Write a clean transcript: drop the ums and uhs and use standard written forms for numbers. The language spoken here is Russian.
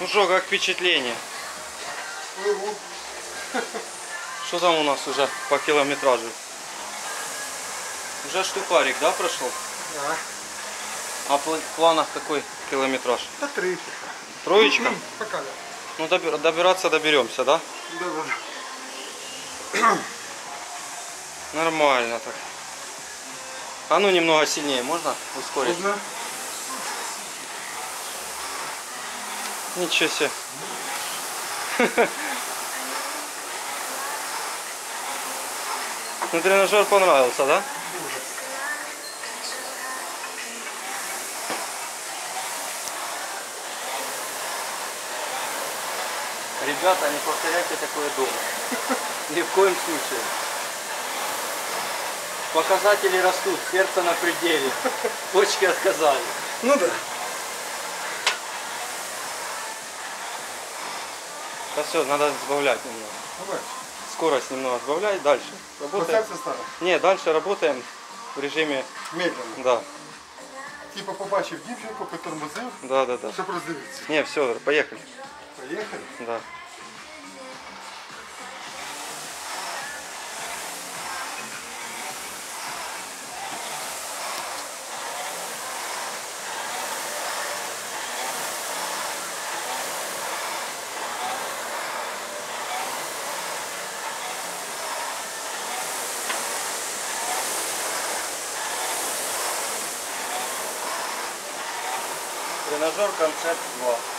Ну что, как впечатление? Что там у нас уже по километражу? Уже штукарик, да, прошел? Да. А в планах какой километраж? Да, 3. Троечка? Пока да. Ну добираться доберемся, да? Да. Нормально так. А ну немного сильнее, можно ускорить? Можно. Ничего себе. Ну тренажер понравился, да? Ребята, не повторяйте такое дома. Ни в коем случае. Показатели растут, сердце на пределе. Почки отказали. Ну да. Да все, надо сбавлять немного. Давай. Скорость немного сбавлять, дальше. Работаем. Не, дальше работаем в режиме... Медленно. Да. Типа побачив дівчинку, потормозив. Да, да, да. Чтобы раздавиться. Не, все, поехали. Поехали? Да. Тренажер Concept 2.